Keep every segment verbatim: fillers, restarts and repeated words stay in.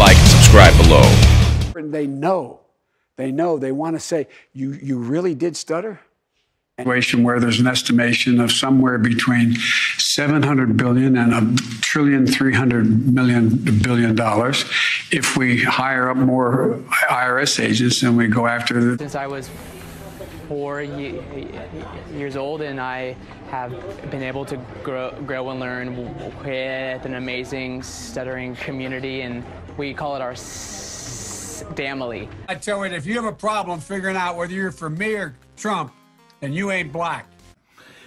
like and subscribe below. And they know, they know, they want to say, you, you really did stutter? Where there's an estimation of somewhere between seven hundred billion and a trillion, three hundred million billion dollars if we hire up more I R S agents and we go after. Since I was four ye years old, and I have been able to grow, grow and learn with an amazing stuttering community, and we call it our family. I tell you, if you have a problem figuring out whether you're for me or Trump, and you ain't black.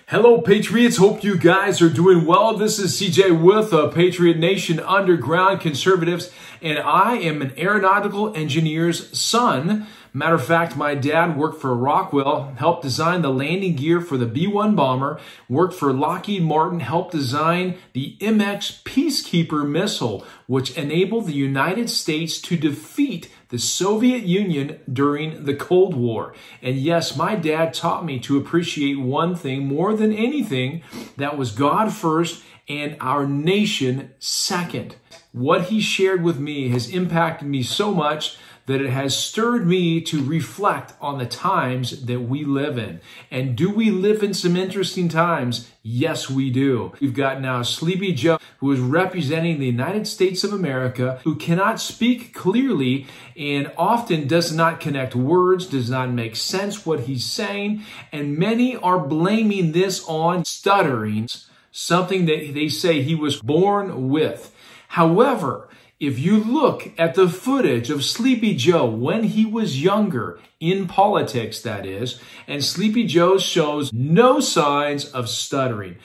Hello, Patriots. Hope you guys are doing well. This is C J with uh, Patriot Nation Underground Conservatives, and I am an aeronautical engineer's son. Matter of fact, my dad worked for Rockwell, helped design the landing gear for the B one bomber, worked for Lockheed Martin, helped design the M X Peacekeeper missile, which enabled the United States to defeat the Soviet Union during the Cold War. And yes, my dad taught me to appreciate one thing more than anything, that was God first and our nation second. What he shared with me has impacted me so much that it has stirred me to reflect on the times that we live in. And do we live in some interesting times? Yes, we do. We've got now Sleepy Joe, who is representing the United States of America, who cannot speak clearly and often does not connect words, does not make sense what he's saying. And many are blaming this on stutterings, something that they say he was born with. However, if you look at the footage of Sleepy Joe when he was younger, in politics that is, and Sleepy Joe shows no signs of stuttering.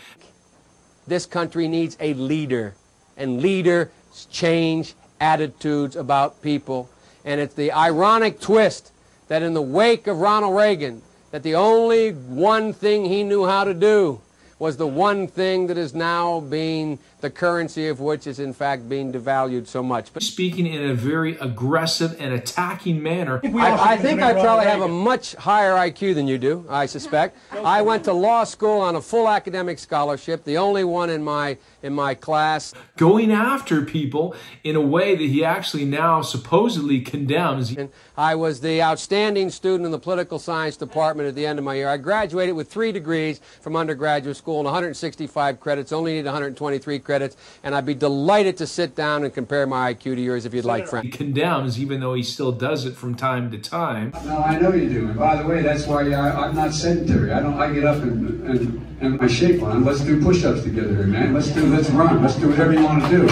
This country needs a leader, and leaders change attitudes about people. And it's the ironic twist that in the wake of Ronald Reagan, that the only one thing he knew how to do was the one thing that is now being the currency of which is in fact being devalued so much. But speaking in a very aggressive and attacking manner. I, I think I probably have a much higher I Q than you do, I suspect. I went to law school on a full academic scholarship, the only one in my in my class. Going after people in a way that he actually now supposedly condemns. And I was the outstanding student in the political science department at the end of my year. I graduated with three degrees from undergraduate school and one hundred sixty-five credits, only need one hundred twenty-three credits, and I'd be delighted to sit down and compare my I Q to yours if you'd like, Frank. He condemns, even though he still does it from time to time. No, I know you do, and by the way, that's why I, I'm not sedentary. I don't. I get up and, and, and my shape on. Let's do push-ups together here, man. Let's do. Let's run. Let's do whatever you want to do.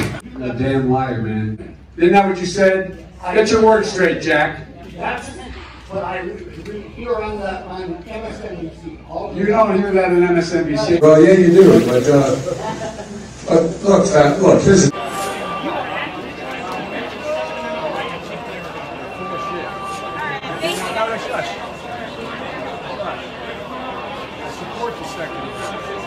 A damn liar, man. Isn't that what you said? Get your words straight, Jack. That's what I hear on the on M S N B C. All you don't hear that on M S N B C. Well, yeah, you do, but. Uh, Uh, look, uh, look, this is...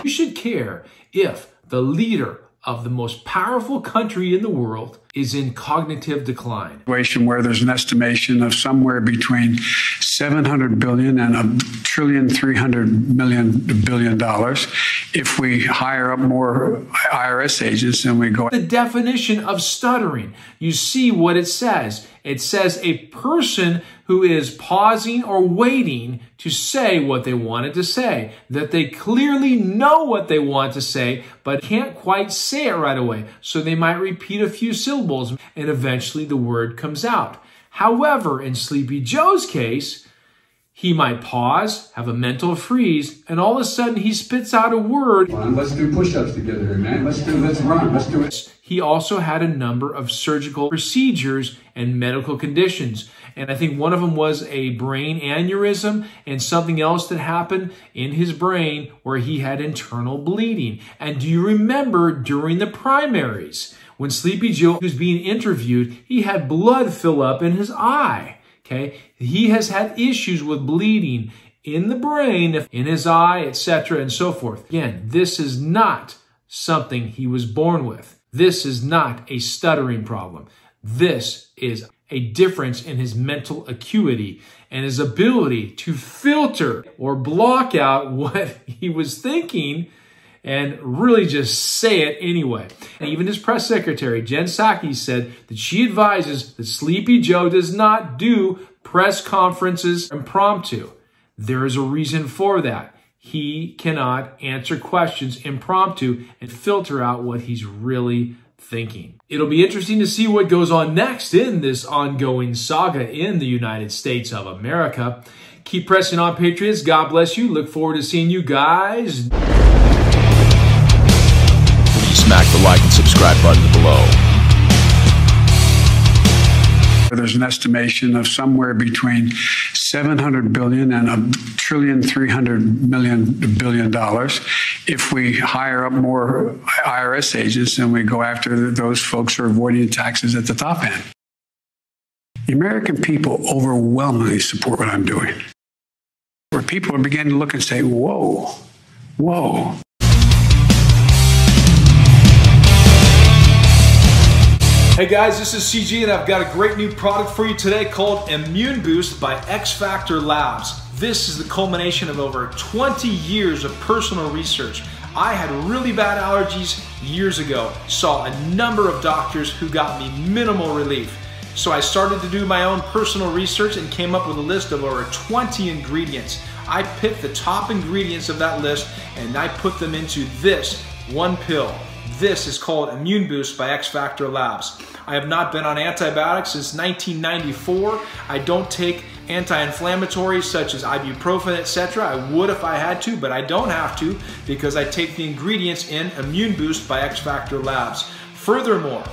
You should care if the leader of the most powerful country in the world is in cognitive decline. Where there's an estimation of somewhere between seven hundred billion and a trillion, three hundred million billion dollars if we hire up more I R S agents and we go. The definition of stuttering, you see what it says. It says a person who is pausing or waiting to say what they wanted to say, that they clearly know what they want to say, but can't quite say it right away. So they might repeat a few syllables and eventually the word comes out. However, in Sleepy Joe's case, he might pause, have a mental freeze, and all of a sudden he spits out a word. Well, let's do push-ups together, man. Let's do, let's run, let's do it. He also had a number of surgical procedures and medical conditions. And I think one of them was a brain aneurysm and something else that happened in his brain where he had internal bleeding. And do you remember during the primaries, when Sleepy Joe was being interviewed, he had blood fill up in his eye. Okay, he has had issues with bleeding in the brain, in his eye, et cetera, and so forth. Again, this is not something he was born with. This is not a stuttering problem. This is a difference in his mental acuity and his ability to filter or block out what he was thinking and really just say it anyway. And even his press secretary, Jen Psaki, said that she advises that Sleepy Joe does not do press conferences impromptu. There is a reason for that. He cannot answer questions impromptu and filter out what he's really thinking. It'll be interesting to see what goes on next in this ongoing saga in the United States of America. Keep pressing on, Patriots. God bless you. Look forward to seeing you guys. Please smack the like and subscribe button below. There's an estimation of somewhere between seven hundred billion dollars and a trillion, three hundred million billion dollars. If we hire up more I R S agents and we go after those folks who are avoiding taxes at the top end. The American people overwhelmingly support what I'm doing. Where people are beginning to look and say, whoa, whoa. Hey guys, this is C G and I've got a great new product for you today called Immune Boost by X Factor Labs. This is the culmination of over twenty years of personal research. I had really bad allergies years ago, saw a number of doctors who got me minimal relief. So I started to do my own personal research and came up with a list of over twenty ingredients. I picked the top ingredients of that list and I put them into this one pill. This is called Immune Boost by X Factor Labs. I have not been on antibiotics since nineteen ninety-four. I don't take anti-inflammatories such as ibuprofen, et cetera. I would if I had to, but I don't have to because I take the ingredients in Immune Boost by X Factor Labs. Furthermore,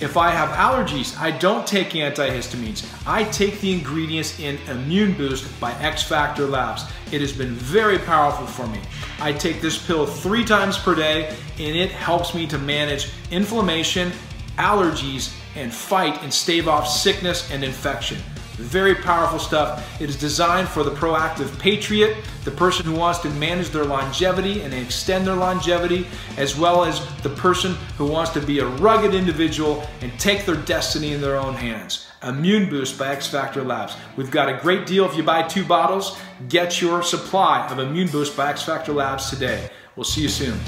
if I have allergies, I don't take antihistamines. I take the ingredients in Immune Boost by X Factor Labs. It has been very powerful for me. I take this pill three times per day and it helps me to manage inflammation, allergies, and fight and stave off sickness and infection. Very powerful stuff. It is designed for the proactive patriot, the person who wants to manage their longevity and extend their longevity, as well as the person who wants to be a rugged individual and take their destiny in their own hands. Immune Boost by X Factor Labs. We've got a great deal if you buy two bottles. Get your supply of Immune Boost by X Factor Labs today. We'll see you soon.